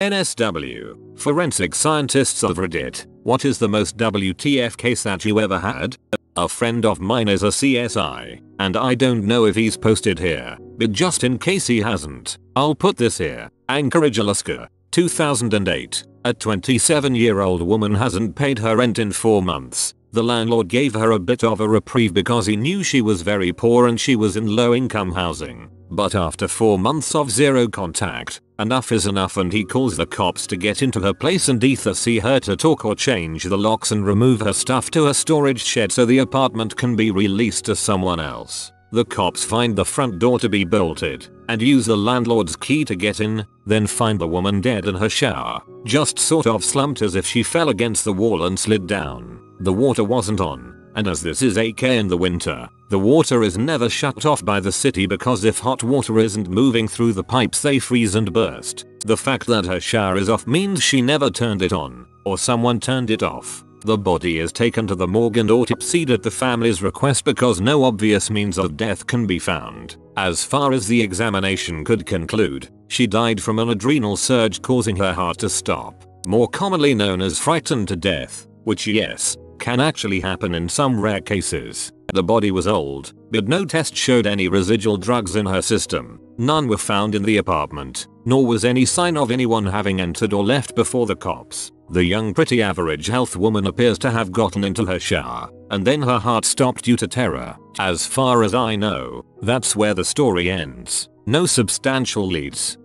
NSW, Forensic Scientists of Reddit, what is the most WTF case that you ever had? A friend of mine is a CSI, and I don't know if he's posted here, but just in case he hasn't, I'll put this here. Anchorage, Alaska, 2008, a 27-year-old woman hasn't paid her rent in 4 months. The landlord gave her a bit of a reprieve because he knew she was very poor and she was in low-income housing. But after 4 months of zero contact, enough is enough, and he calls the cops to get into her place and either see her to talk or change the locks and remove her stuff to a storage shed so the apartment can be released to someone else. The cops find the front door to be bolted and use the landlord's key to get in, then find the woman dead in her shower, just sort of slumped as if she fell against the wall and slid down. The water wasn't on, and as this is AK in the winter, the water is never shut off by the city because if hot water isn't moving through the pipes they freeze and burst. The fact that her shower is off means she never turned it on, or someone turned it off. The body is taken to the morgue and autopsied at the family's request because no obvious means of death can be found. As far as the examination could conclude, she died from an adrenal surge causing her heart to stop, more commonly known as frightened to death, which yes, can actually happen in some rare cases. The body was old, but no test showed any residual drugs in her system. None were found in the apartment, nor was any sign of anyone having entered or left before the cops. The young, pretty average health woman appears to have gotten into her shower, and then her heart stopped due to terror. As far as I know, that's where the story ends. No substantial leads.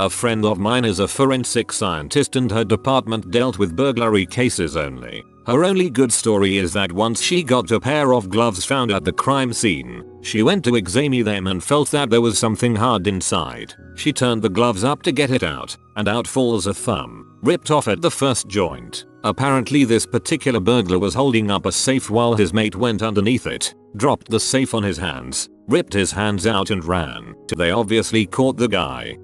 A friend of mine is a forensic scientist and her department dealt with burglary cases only. Her only good story is that once she got a pair of gloves found at the crime scene, she went to examine them and felt that there was something hard inside. She turned the gloves up to get it out, and out falls a thumb, ripped off at the first joint. Apparently this particular burglar was holding up a safe while his mate went underneath it, dropped the safe on his hands, ripped his hands out and ran. They obviously caught the guy.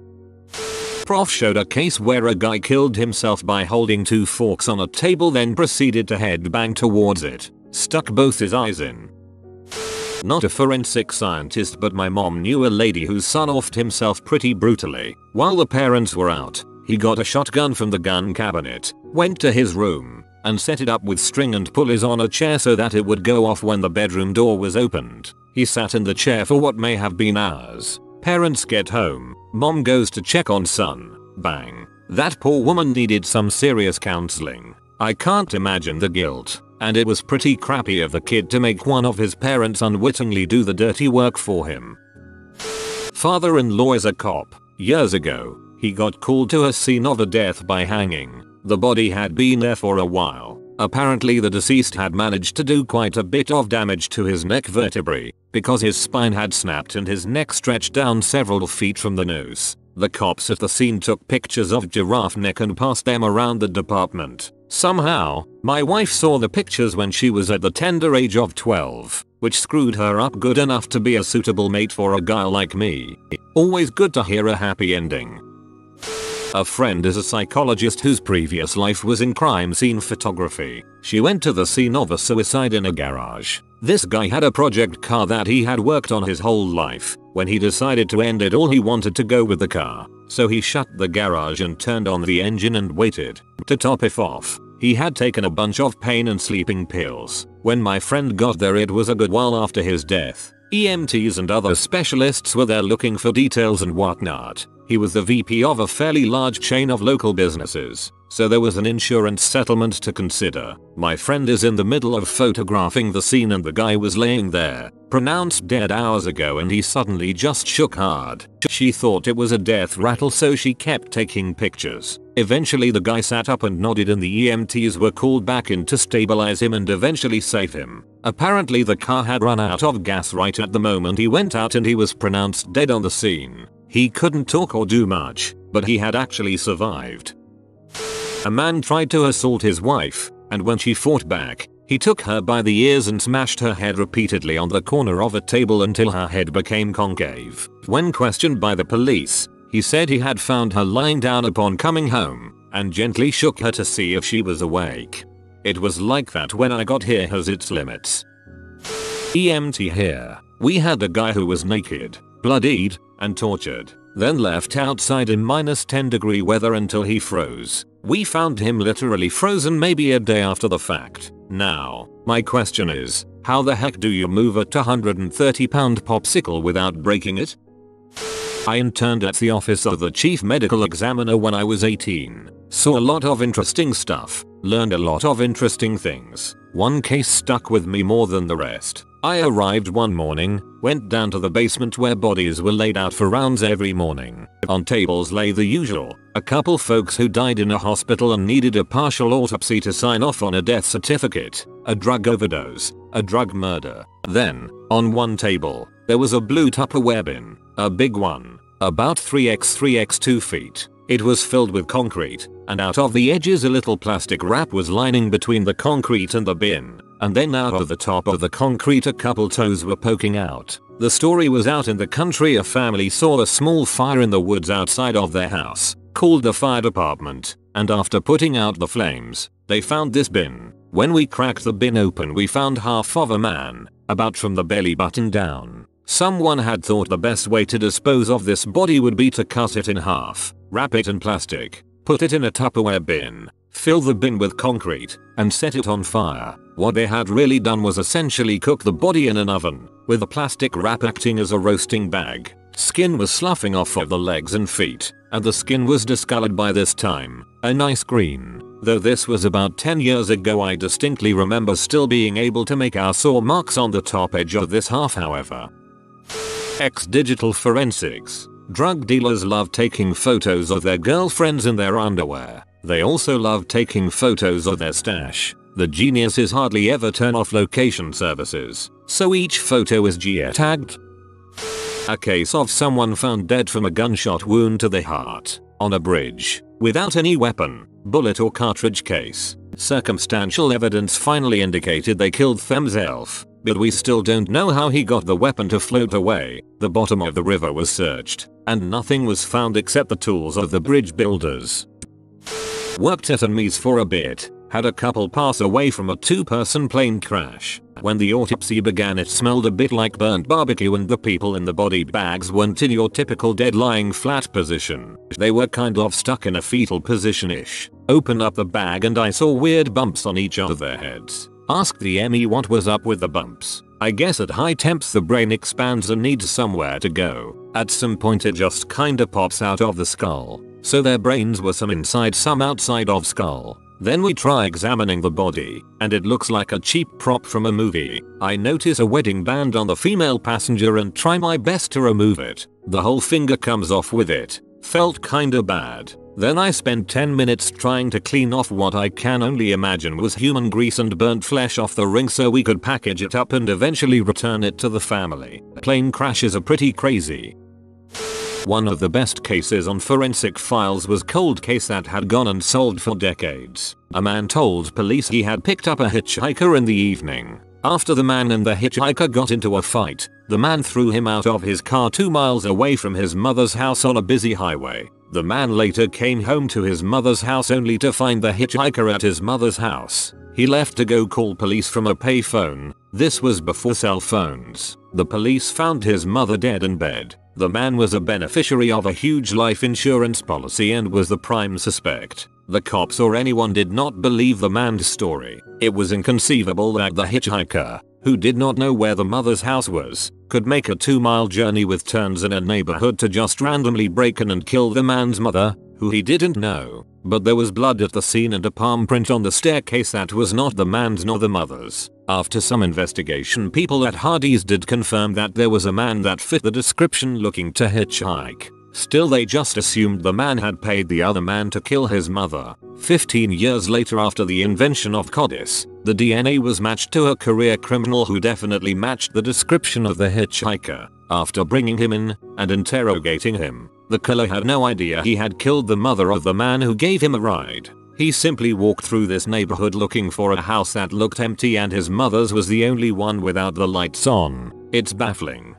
Prof showed a case where a guy killed himself by holding two forks on a table then proceeded to headbang towards it, stuck both his eyes in. Not a forensic scientist, but my mom knew a lady whose son offed himself pretty brutally. While the parents were out, he got a shotgun from the gun cabinet, went to his room, and set it up with string and pulleys on a chair so that it would go off when the bedroom door was opened. He sat in the chair for what may have been hours. Parents get home, mom goes to check on son, bang. That poor woman needed some serious counseling. I can't imagine the guilt, and it was pretty crappy of the kid to make one of his parents unwittingly do the dirty work for him. Father-in-law is a cop. Years ago, he got called to a scene of a death by hanging. The body had been there for a while. Apparently the deceased had managed to do quite a bit of damage to his neck vertebrae, because his spine had snapped and his neck stretched down several feet from the noose. The cops at the scene took pictures of giraffe neck and passed them around the department. Somehow, my wife saw the pictures when she was at the tender age of 12, which screwed her up good enough to be a suitable mate for a guy like me. Always good to hear a happy ending. A friend is a psychologist whose previous life was in crime scene photography. She went to the scene of a suicide in a garage. This guy had a project car that he had worked on his whole life. When he decided to end it all, he wanted to go with the car. So he shut the garage and turned on the engine and waited. To top it off, he had taken a bunch of pain and sleeping pills. When my friend got there, it was a good while after his death. EMTs and other specialists were there looking for details and whatnot. He was the VP of a fairly large chain of local businesses, so there was an insurance settlement to consider. My friend is in the middle of photographing the scene and the guy was laying there, pronounced dead hours ago, and he suddenly just shook hard. She thought it was a death rattle, so she kept taking pictures. Eventually the guy sat up and nodded and the EMTs were called back in to stabilize him and eventually save him. Apparently the car had run out of gas right at the moment he went out and he was pronounced dead on the scene. He couldn't talk or do much, but he had actually survived. A man tried to assault his wife, and when she fought back, he took her by the ears and smashed her head repeatedly on the corner of a table until her head became concave. When questioned by the police, he said he had found her lying down upon coming home, and gently shook her to see if she was awake. It was like that when I got here has its limits. EMT here. We had a guy who was naked, bloodied, and tortured. then left outside in -10-degree weather until he froze. We found him literally frozen maybe a day after the fact. Now, my question is, how the heck do you move a 230-pound popsicle without breaking it? I interned at the office of the chief medical examiner when I was 18. Saw a lot of interesting stuff, learned a lot of interesting things. One case stuck with me more than the rest. I arrived one morning, went down to the basement where bodies were laid out for rounds every morning. On tables lay the usual, a couple folks who died in a hospital and needed a partial autopsy to sign off on a death certificate, a drug overdose, a drug murder. Then, on one table, there was a blue Tupperware bin, a big one, about 3x 2 feet. It was filled with concrete, and out of the edges a little plastic wrap was lining between the concrete and the bin. And then out of the top of the concrete a couple toes were poking out. The story was out in the country. A family saw a small fire in the woods outside of their house, called the fire department, and after putting out the flames, they found this bin. When we cracked the bin open we found half of a man, about from the belly button down. Someone had thought the best way to dispose of this body would be to cut it in half, wrap it in plastic, put it in a Tupperware bin, fill the bin with concrete, and set it on fire. What they had really done was essentially cook the body in an oven, with the plastic wrap acting as a roasting bag. Skin was sloughing off of the legs and feet, and the skin was discolored by this time, a nice green. Though this was about 10 years ago, I distinctly remember still being able to make our saw marks on the top edge of this half however. X Digital Forensics. Drug dealers love taking photos of their girlfriends in their underwear. They also love taking photos of their stash. The geniuses hardly ever turn off location services, so each photo is geotagged. A case of someone found dead from a gunshot wound to the heart, on a bridge, without any weapon, bullet or cartridge case. Circumstantial evidence finally indicated they killed themselves, but we still don't know how he got the weapon to float away. The bottom of the river was searched, and nothing was found except the tools of the bridge builders. Worked at a Mies for a bit. Had a couple pass away from a 2-person plane crash. When the autopsy began it smelled a bit like burnt barbecue, and the people in the body bags weren't in your typical dead lying flat position. They were kind of stuck in a fetal position-ish. Open up the bag and I saw weird bumps on each of their heads. Asked the ME what was up with the bumps. I guess at high temps the brain expands and needs somewhere to go. At some point it just kinda pops out of the skull. So their brains were some inside some outside of skull. Then we try examining the body, and it looks like a cheap prop from a movie. I notice a wedding band on the female passenger and try my best to remove it. The whole finger comes off with it. Felt kinda bad. Then I spent 10 minutes trying to clean off what I can only imagine was human grease and burnt flesh off the ring so we could package it up and eventually return it to the family. Plane crashes are pretty crazy. One of the best cases on Forensic Files was a cold case that had gone unsolved for decades. A man told police he had picked up a hitchhiker in the evening. After the man and the hitchhiker got into a fight, the man threw him out of his car 2 miles away from his mother's house on a busy highway. The man later came home to his mother's house only to find the hitchhiker at his mother's house. He left to go call police from a payphone. This was before cell phones. The police found his mother dead in bed. The man was a beneficiary of a huge life insurance policy and was the prime suspect. The cops or anyone did not believe the man's story. It was inconceivable that the hitchhiker, who did not know where the mother's house was, could make a 2-mile journey with turns in a neighborhood to just randomly break in and kill the man's mother, who he didn't know. But there was blood at the scene and a palm print on the staircase that was not the man's nor the mother's. After some investigation, people at Hardee's did confirm that there was a man that fit the description looking to hitchhike. Still, they just assumed the man had paid the other man to kill his mother. 15 years later, after the invention of CODIS, the DNA was matched to a career criminal who definitely matched the description of the hitchhiker. After bringing him in and interrogating him, the killer had no idea he had killed the mother of the man who gave him a ride. He simply walked through this neighborhood looking for a house that looked empty, and his mother's was the only one without the lights on. It's baffling.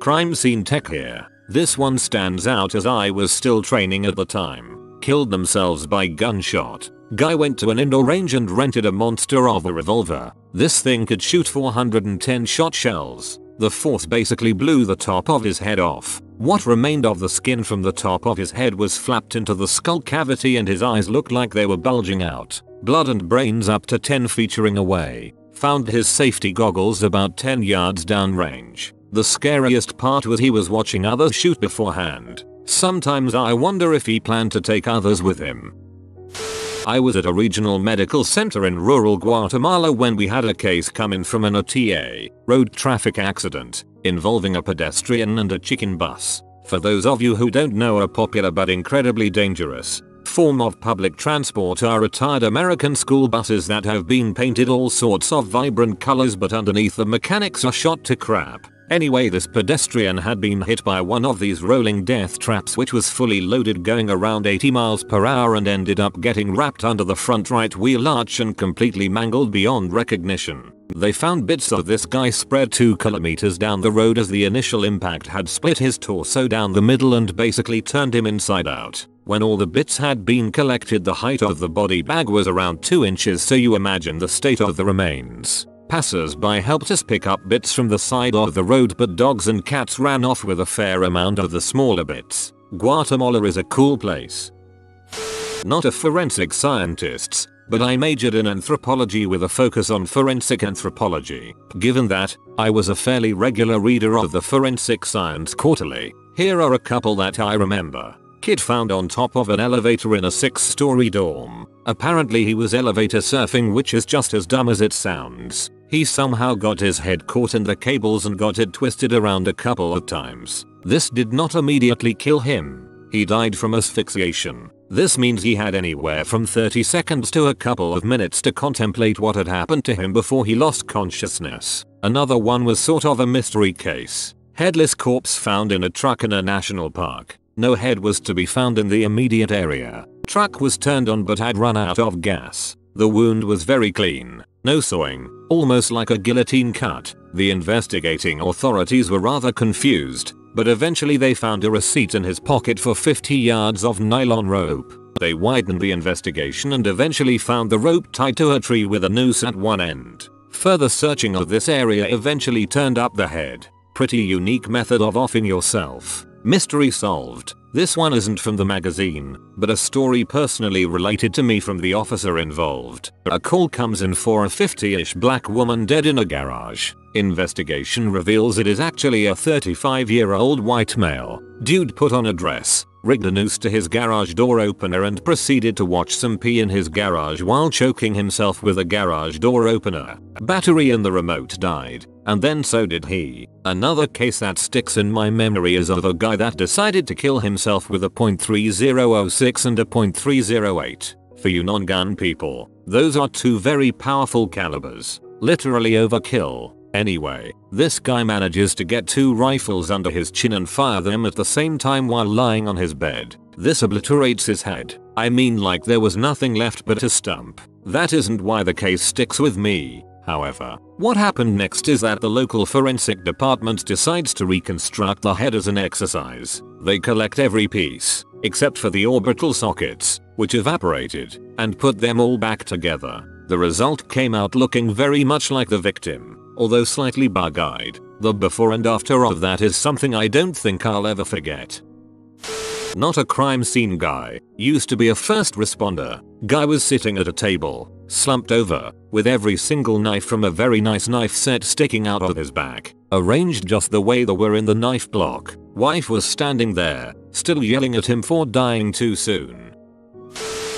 Crime scene tech here. This one stands out as I was still training at the time. Killed themselves by gunshot. Guy went to an indoor range and rented a monster of a revolver. This thing could shoot 410 shot shells. The force basically blew the top of his head off. What remained of the skin from the top of his head was flapped into the skull cavity and his eyes looked like they were bulging out. Blood and brains up to 10 featuring away. Found his safety goggles about 10 yards downrange. The scariest part was he was watching others shoot beforehand. Sometimes I wonder if he planned to take others with him. I was at a regional medical center in rural Guatemala when we had a case come in from an OTA, road traffic accident, involving a pedestrian and a chicken bus. For those of you who don't know, a popular but incredibly dangerous form of public transport are retired American school buses that have been painted all sorts of vibrant colors, but underneath the mechanics are shot to crap. Anyway, this pedestrian had been hit by one of these rolling death traps which was fully loaded, going around 80 miles per hour, and ended up getting wrapped under the front right wheel arch and completely mangled beyond recognition. They found bits of this guy spread 2 kilometers down the road, as the initial impact had split his torso down the middle and basically turned him inside out. When all the bits had been collected, the height of the body bag was around 2 inches, so you imagine the state of the remains. Passers-by helped us pick up bits from the side of the road, but dogs and cats ran off with a fair amount of the smaller bits. Guatemala is a cool place. Not a forensic scientist, but I majored in anthropology with a focus on forensic anthropology. Given that, I was a fairly regular reader of the Forensic Science Quarterly. Here are a couple that I remember. Kid found on top of an elevator in a 6-story dorm. Apparently he was elevator surfing, which is just as dumb as it sounds. He somehow got his head caught in the cables and got it twisted around a couple of times. This did not immediately kill him. He died from asphyxiation. This means he had anywhere from 30 seconds to a couple of minutes to contemplate what had happened to him before he lost consciousness. Another one was sort of a mystery case. Headless corpse found in a truck in a national park. No head was to be found in the immediate area. Truck was turned on but had run out of gas. The wound was very clean. No sawing, almost like a guillotine cut. The investigating authorities were rather confused, but eventually they found a receipt in his pocket for 50 yards of nylon rope. They widened the investigation and eventually found the rope tied to a tree with a noose at one end. Further searching of this area eventually turned up the head. Pretty unique method of offing yourself. Mystery solved. This one isn't from the magazine, but a story personally related to me from the officer involved. A call comes in for a 50-ish black woman dead in a garage. Investigation reveals it is actually a 35-year-old white male. Dude put on a dress, rigged a noose to his garage door opener, and proceeded to watch some pee in his garage while choking himself with a garage door opener. Battery in the remote died. And then so did he. Another case that sticks in my memory is of a guy that decided to kill himself with a .3006 and a .308. For you non-gun people, those are 2 very powerful calibers. Literally overkill. Anyway, this guy manages to get 2 rifles under his chin and fire them at the same time while lying on his bed. This obliterates his head. I mean, like there was nothing left but a stump. That isn't why the case sticks with me. However, what happened next is that the local forensic department decides to reconstruct the head as an exercise. They collect every piece, except for the orbital sockets, which evaporated, and put them all back together. The result came out looking very much like the victim, although slightly bug-eyed. The before and after of that is something I don't think I'll ever forget. Not a crime scene guy, used to be a first responder. Guy was sitting at a table, slumped over, with every single knife from a very nice knife set sticking out of his back, arranged just the way they were in the knife block. Wife was standing there, still yelling at him for dying too soon.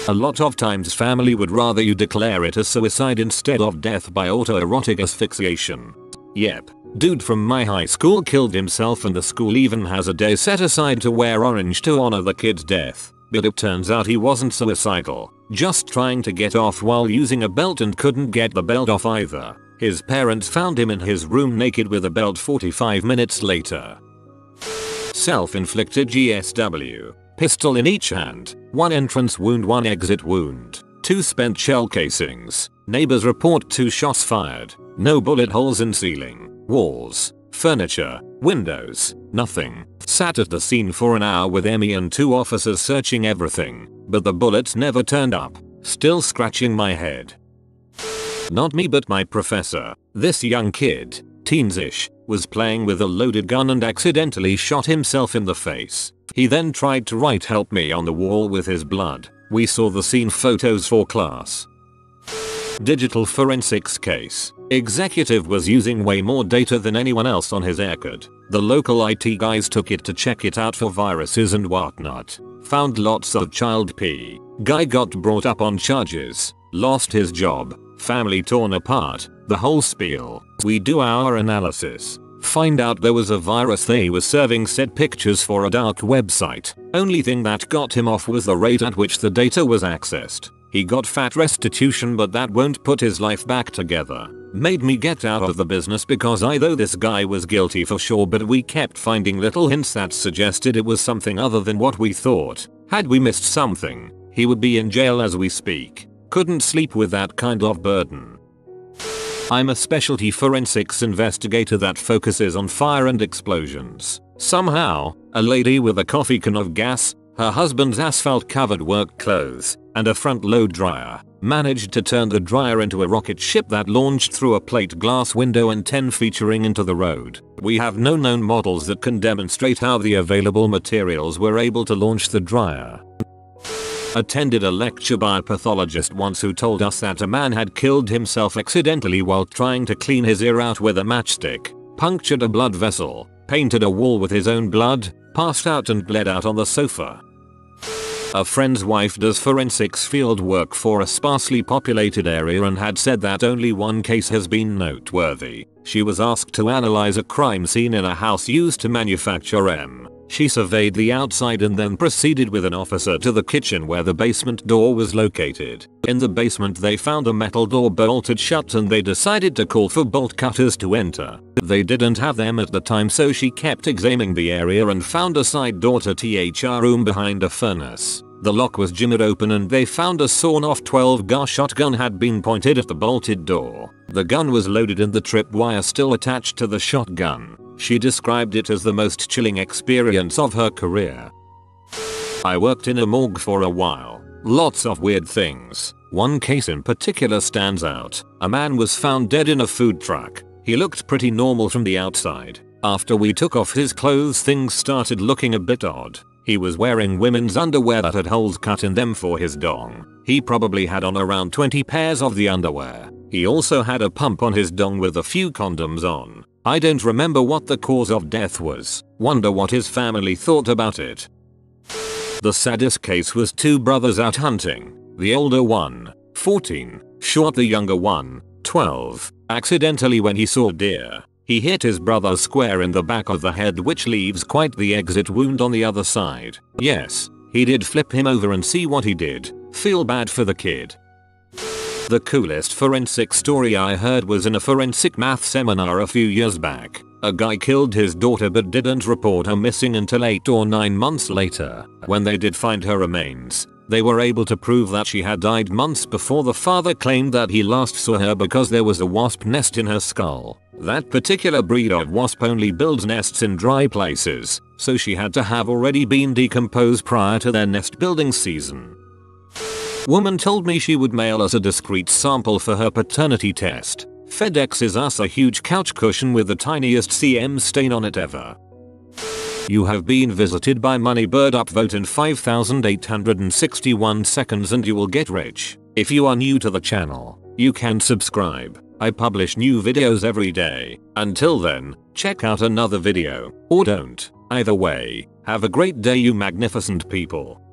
A lot of times family would rather you declare it a suicide instead of death by autoerotic asphyxiation. Yep. Dude from my high school killed himself, and the school even has a day set aside to wear orange to honor the kid's death. But it turns out he wasn't suicidal, just trying to get off while using a belt, and couldn't get the belt off either. His parents found him in his room naked with a belt 45 minutes later. Self-inflicted GSW. Pistol in each hand, 1 entrance wound, 1 exit wound, 2 spent shell casings. Neighbors report 2 shots fired. No bullet holes in ceiling, walls, furniture, windows, nothing. Sat at the scene for an hour with Emmy and 2 officers searching everything, but the bullets never turned up. Still scratching my head. Not me, but my professor. This young kid, teens-ish, was playing with a loaded gun and accidentally shot himself in the face. He then tried to write "help me" on the wall with his blood. We saw the scene photos for class. Digital forensics case. Executive was using way more data than anyone else on his AirCard. The local IT guys took it to check it out for viruses and whatnot. Found lots of child P. Guy got brought up on charges, lost his job, family torn apart, the whole spiel. We do our analysis. Find out there was a virus they were serving said pictures for a dark website. Only thing that got him off was the rate at which the data was accessed. He got fat restitution, but that won't put his life back together. Made me get out of the business because I thought this guy was guilty for sure, but we kept finding little hints that suggested it was something other than what we thought. Had we missed something, he would be in jail as we speak. Couldn't sleep with that kind of burden. I'm a specialty forensics investigator that focuses on fire and explosions. Somehow, a lady with a coffee can of gas, her husband's asphalt-covered work clothes, and a front-load dryer managed to turn the dryer into a rocket ship that launched through a plate glass window and 10 featuring into the road. We have no known models that can demonstrate how the available materials were able to launch the dryer. Attended a lecture by a pathologist once who told us that a man had killed himself accidentally while trying to clean his ear out with a matchstick, punctured a blood vessel, painted a wall with his own blood, passed out and bled out on the sofa. A friend's wife does forensics field work for a sparsely populated area and had said that only one case has been noteworthy. She was asked to analyze a crime scene in a house used to manufacture M. She surveyed the outside and then proceeded with an officer to the kitchen where the basement door was located. In the basement they found a metal door bolted shut and they decided to call for bolt cutters to enter. They didn't have them at the time, so she kept examining the area and found a side door to the room behind a furnace. The lock was jimmied open and they found a sawn-off 12-gar shotgun had been pointed at the bolted door. The gun was loaded and the tripwire still attached to the shotgun. She described it as the most chilling experience of her career. I worked in a morgue for a while. Lots of weird things. One case in particular stands out. A man was found dead in a food truck. He looked pretty normal from the outside. After we took off his clothes, things started looking a bit odd. He was wearing women's underwear that had holes cut in them for his dong. He probably had on around 20 pairs of the underwear. He also had a pump on his dong with a few condoms on. I don't remember what the cause of death was. Wonder what his family thought about it. The saddest case was two brothers out hunting. The older one, 14, shot the younger one, 12, accidentally when he saw deer. He hit his brother square in the back of the head, which leaves quite the exit wound on the other side. Yes, he did flip him over, and see what he did. Feel bad for the kid. The coolest forensic story I heard was in a forensic math seminar a few years back. A guy killed his daughter but didn't report her missing until 8 or 9 months later. When they did find her remains, they were able to prove that she had died months before the father claimed that he last saw her because there was a wasp nest in her skull. That particular breed of wasp only builds nests in dry places, so she had to have already been decomposed prior to their nest building season. Woman told me she would mail us a discreet sample for her paternity test. FedExes us a huge couch cushion with the tiniest cm stain on it ever. You have been visited by Moneybird. Upvote in 5,861 seconds and you will get rich. If you are new to the channel, you can subscribe. I publish new videos every day. Until then, check out another video, or don't. Either way, have a great day, you magnificent people.